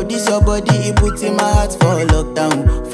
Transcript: Yo, this your body, it puts in my heart for lockdown.